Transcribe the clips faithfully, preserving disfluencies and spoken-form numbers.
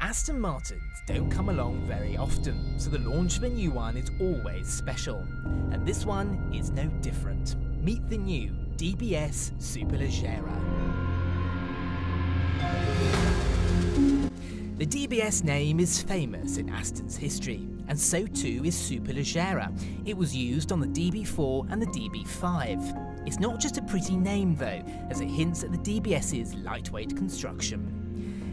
Aston Martins don't come along very often, so the launch of a new one is always special. And this one is no different. Meet the new D B S Superleggera. The D B S name is famous in Aston's history, and so too is Superleggera. It was used on the D B four and the D B five. It's not just a pretty name though, as it hints at the DBS's lightweight construction.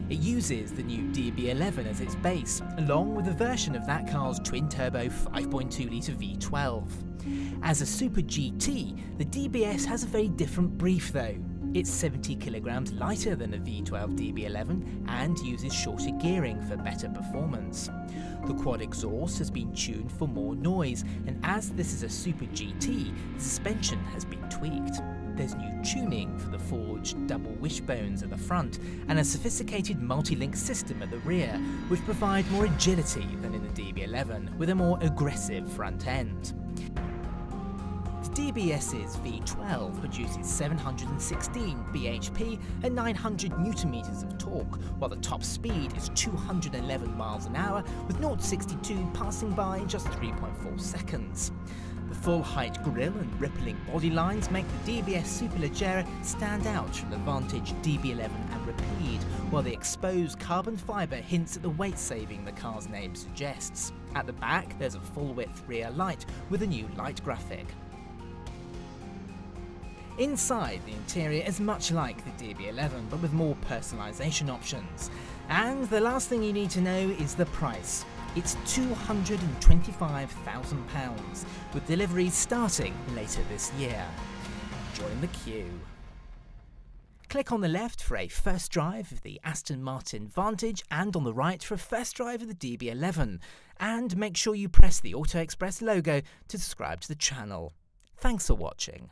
It uses the new D B eleven as its base, along with a version of that car's twin-turbo five point two litre V twelve. As a Super G T, the D B S has a very different brief though. It's seventy kilograms lighter than a V twelve D B eleven and uses shorter gearing for better performance. The quad exhaust has been tuned for more noise, and as this is a Super G T, the suspension has been tweaked. There's new tuning for the forged double wishbones at the front and a sophisticated multi-link system at the rear, which provide more agility than in the D B eleven with a more aggressive front end. The DBS's V twelve produces seven hundred sixteen B H P and nine hundred newton meters of torque, while the top speed is two hundred eleven miles an hour with zero to sixty-two passing by in just three point four seconds. The full-height grille and rippling body lines make the D B S Superleggera stand out from the Vantage D B eleven and Rapide, while the exposed carbon fibre hints at the weight saving the car's name suggests. At the back, there's a full-width rear light with a new light graphic. Inside, the interior is much like the D B eleven, but with more personalisation options. And the last thing you need to know is the price. It's two hundred twenty-five thousand pounds, with deliveries starting later this year. Join the queue. Click on the left for a first drive of the Aston Martin Vantage and on the right for a first drive of the D B eleven. And make sure you press the Auto Express logo to subscribe to the channel. Thanks for watching.